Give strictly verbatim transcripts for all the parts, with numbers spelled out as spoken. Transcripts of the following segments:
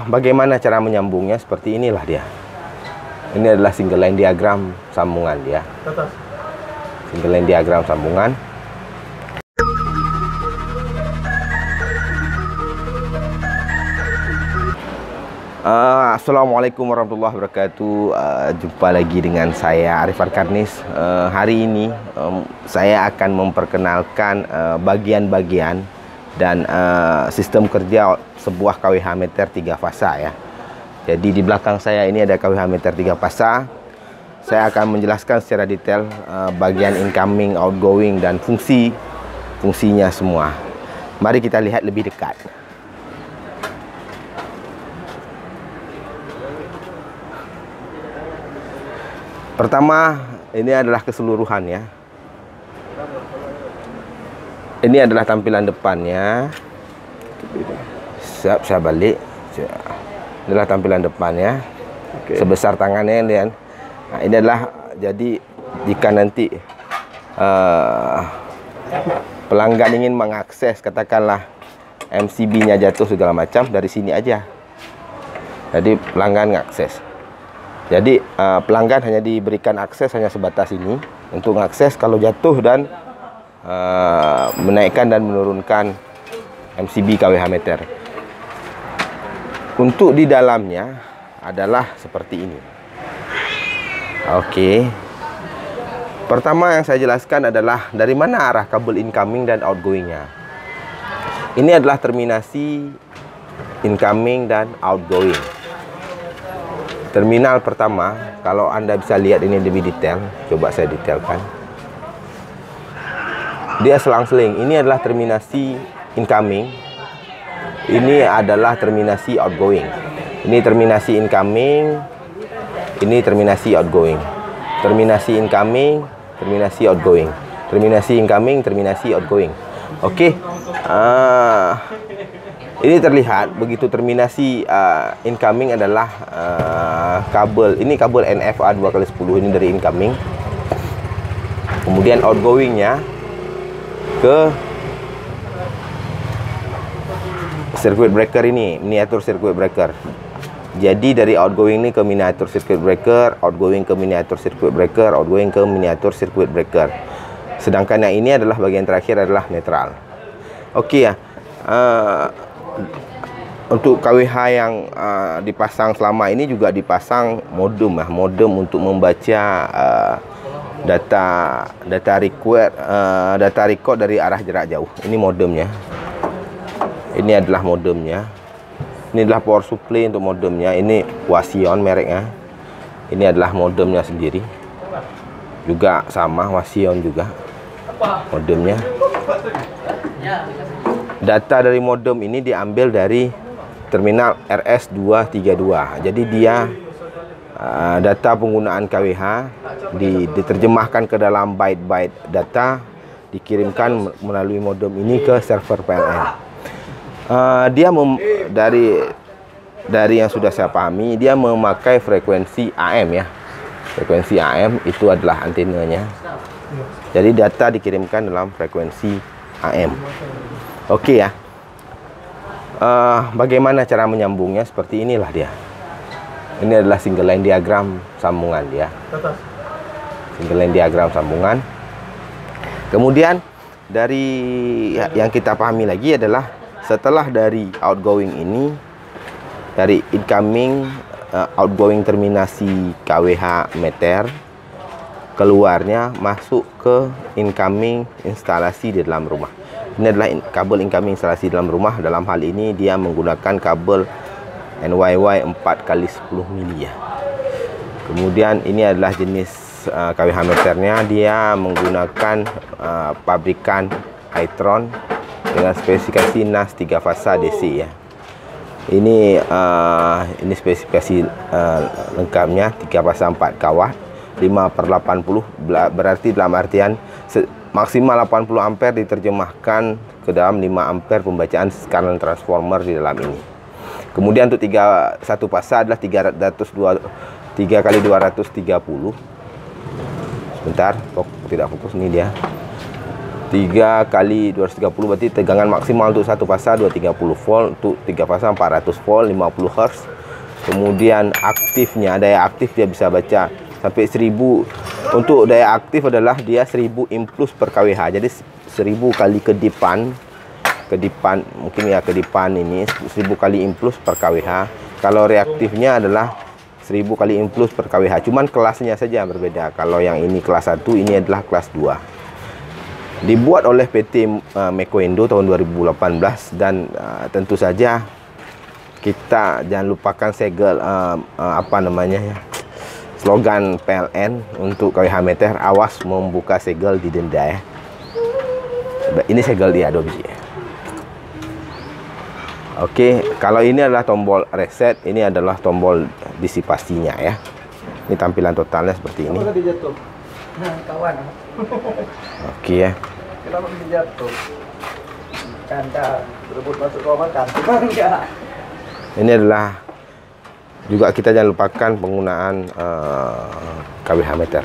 Bagaimana cara menyambungnya? Seperti inilah dia. Ini adalah single line diagram sambungan dia. Single line diagram sambungan. Uh, Assalamualaikum warahmatullahi wabarakatuh. Uh, jumpa lagi dengan saya Arif Arkarnis. Uh, hari ini um, saya akan memperkenalkan bagian-bagian uh, dan uh, sistem kerja sebuah K W H meter tiga fasa ya. Jadi di belakang saya ini ada K W H meter tiga fasa. Saya akan menjelaskan secara detail uh, bagian incoming, outgoing dan fungsi fungsinya semua. Mari kita lihat lebih dekat. Pertama, ini adalah keseluruhan ya. Ini adalah tampilan depannya. Siap, saya balik. Ini adalah tampilan depannya. Okay. Sebesar tangannya, Lian. Nah, ini adalah, jadi jika nanti uh, pelanggan ingin mengakses, katakanlah M C B-nya jatuh segala macam, dari sini aja. Jadi pelanggan mengakses. Jadi uh, pelanggan hanya diberikan akses hanya sebatas ini untuk mengakses kalau jatuh dan Uh, menaikkan dan menurunkan M C B K W H meter. Untuk di dalamnya adalah seperti ini. Oke. Okay. Pertama yang saya jelaskan adalah dari mana arah kabel incoming dan outgoingnya. Ini adalah terminasi incoming dan outgoing. Terminal pertama, kalau Anda bisa lihat ini lebih detail, coba saya detailkan. Dia selang-seling. Ini adalah terminasi incoming. Ini adalah terminasi outgoing. Ini terminasi incoming. Ini terminasi outgoing. Terminasi incoming, terminasi outgoing. Terminasi incoming, terminasi outgoing. Oke. Okay. Uh, ini terlihat begitu terminasi uh, incoming adalah uh, kabel. Ini kabel N F A dua kali sepuluh. Ini dari incoming. Kemudian outgoingnya ke circuit breaker ini, miniatur circuit breaker. Jadi dari outgoing ini ke miniatur circuit breaker, outgoing ke miniatur circuit breaker, outgoing ke miniatur circuit breaker. Sedangkan yang ini adalah bagian terakhir adalah netral. Oke okay, ya. Uh, untuk K W H yang uh, dipasang selama ini juga dipasang modem lah, modem untuk membaca uh, data data request uh, data record dari arah jarak jauh. Ini modemnya. Ini adalah modemnya. Ini adalah power supply untuk modemnya. Ini Wasion mereknya. Ini adalah modemnya sendiri. Juga sama Wasion juga. Modemnya. Data dari modem ini diambil dari terminal R S dua tiga dua. Jadi dia Uh, data penggunaan K W H di, diterjemahkan ke dalam byte-byte data, dikirimkan melalui modem ini ke server P L N. Uh, dia mem, dari dari yang sudah saya pahami, dia memakai frekuensi A M ya. Frekuensi A M itu adalah antenanya. Jadi data dikirimkan dalam frekuensi A M. Oke okay, ya. Uh, bagaimana cara menyambungnya? Seperti inilah dia. Ini adalah single line diagram sambungan ya. Single line diagram sambungan. Kemudian dari yang kita pahami lagi adalah setelah dari outgoing ini, dari incoming, uh, outgoing terminasi K W H meter, keluarnya masuk ke incoming instalasi di dalam rumah. Ini adalah in, kabel incoming instalasi dalam rumah. Dalam hal ini dia menggunakan kabel N Y Y empat kali sepuluh mili ya. Kemudian ini adalah jenis uh, K W H meternya. Dia menggunakan uh, pabrikan Itron dengan spesifikasi N A S tiga fasa D C ya. Ini uh, ini spesifikasi uh, lengkapnya tiga fasa empat kilowatt lima per delapan puluh, berarti dalam artian maksimal delapan puluh ampere diterjemahkan ke dalam lima ampere pembacaan current transformer di dalam ini. Kemudian untuk tiga satu fasa adalah tiga ratus dua tiga kali dua ratus tiga puluh. Sebentar, tidak fokus ini dia. tiga kali dua ratus tiga puluh berarti tegangan maksimal untuk satu fasa dua ratus tiga puluh volt, untuk tiga fasa empat ratus volt lima puluh hertz. Kemudian aktifnya, daya aktif dia bisa baca sampai seribu. Untuk daya aktif adalah dia seribu impuls per kWh. Jadi seribu kali kedipan, kedipan mungkin ya, kedipan ini seribu kali impuls per kWh. Kalau reaktifnya adalah seribu kali impuls per kWh. Cuman kelasnya saja yang berbeda. Kalau yang ini kelas satu, ini adalah kelas dua. Dibuat oleh P T uh, Mecoindo tahun dua ribu delapan belas, dan uh, tentu saja kita jangan lupakan segel uh, uh, apa namanya ya, slogan P L N untuk kWh meter, awas membuka segel didenda ya. Ini segel dia dua biji. Oke, kalau ini adalah tombol reset, ini adalah tombol disipasinya ya. Ini tampilan totalnya seperti ini. Nah, kawan. Oke ya. Kita mau jatuh. Kanda berebut masuk rumah kan. Ini adalah juga kita jangan lupakan penggunaan uh, kWh meter.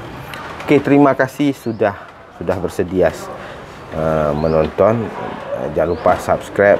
Oke, terima kasih sudah sudah bersedia uh, menonton. Jangan lupa subscribe.